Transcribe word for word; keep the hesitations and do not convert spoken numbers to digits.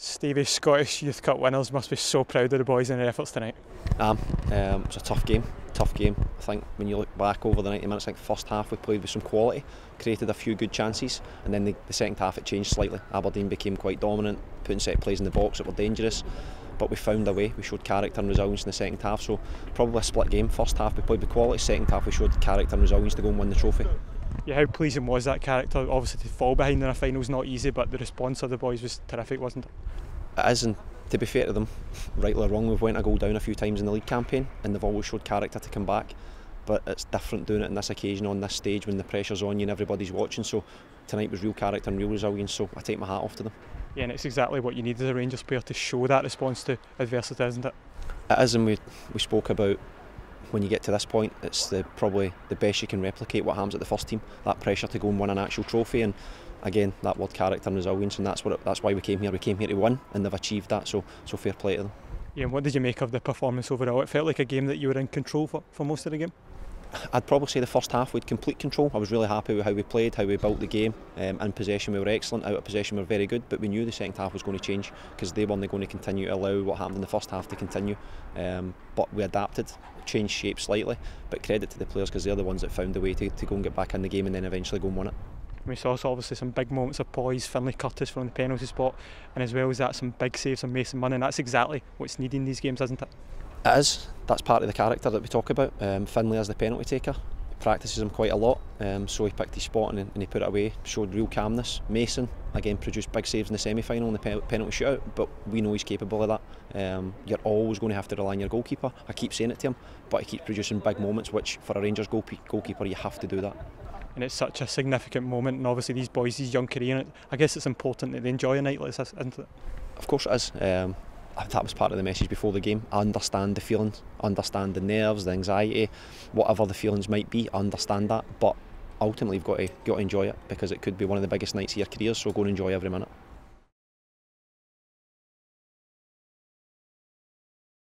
Stevie's Scottish Youth Cup winners must be so proud of the boys and their efforts tonight. Um, um, it's a tough game, tough game. I think when you look back over the ninety minutes, I think first half we played with some quality, created a few good chances, and then the, the second half it changed slightly. Aberdeen became quite dominant, putting set plays in the box that were dangerous, but we found a way. We showed character and resilience in the second half, so probably a split game. First half we played with quality, second half we showed character and resilience to go and win the trophy. Yeah, how pleasing was that character? Obviously to fall behind in a final is not easy, but the response of the boys was terrific, wasn't it? It is, and to be fair to them, rightly or wrong, we've went a goal down a few times in the league campaign and they've always showed character to come back, but it's different doing it on this occasion, on this stage, when the pressure's on you and everybody's watching. So tonight was real character and real resilience, so I take my hat off to them. Yeah, and it's exactly what you need as a Rangers player, to show that response to adversity, isn't it? It is, and we, we spoke about, when you get to this point, it's the, probably the best you can replicate what happens at the first team, that pressure to go and win an actual trophy. And again, that word character and resilience, and that's what it, that's why we came here. We came here to win, and they've achieved that, so so fair play to them. Yeah, and what did you make of the performance overall? It felt like a game that you were in control for, for most of the game? I'd probably say the first half we had complete control. I was really happy with how we played, how we built the game. Um, in possession we were excellent, out of possession we were very good, but we knew the second half was going to change because they weren't going to continue to allow what happened in the first half to continue. Um, but we adapted, changed shape slightly, but credit to the players because they're the ones that found a way to, to go and get back in the game and then eventually go and win it. We saw obviously some big moments of poise, Finlay Curtis from the penalty spot, and as well as that some big saves from Mason Munn, and that's exactly what's needed in these games, isn't it? It is. That's part of the character that we talk about. Um, Finlay as the penalty taker, he practices him quite a lot, um, so he picked his spot and, and he put it away, showed real calmness. Mason, again, produced big saves in the semi-final and the pe penalty shootout, but we know he's capable of that. Um, you're always going to have to rely on your goalkeeper. I keep saying it to him, but he keeps producing big moments, which for a Rangers goal goalkeeper, you have to do that. And it's such a significant moment, and obviously these boys, these young career, I guess it's important that they enjoy a night like this, isn't it? Of course it is. Um, that was part of the message before the game. I understand the feelings, I understand the nerves, the anxiety, whatever the feelings might be, I understand that, but ultimately you've got to, got to enjoy it, because it could be one of the biggest nights of your career, so go and enjoy every minute.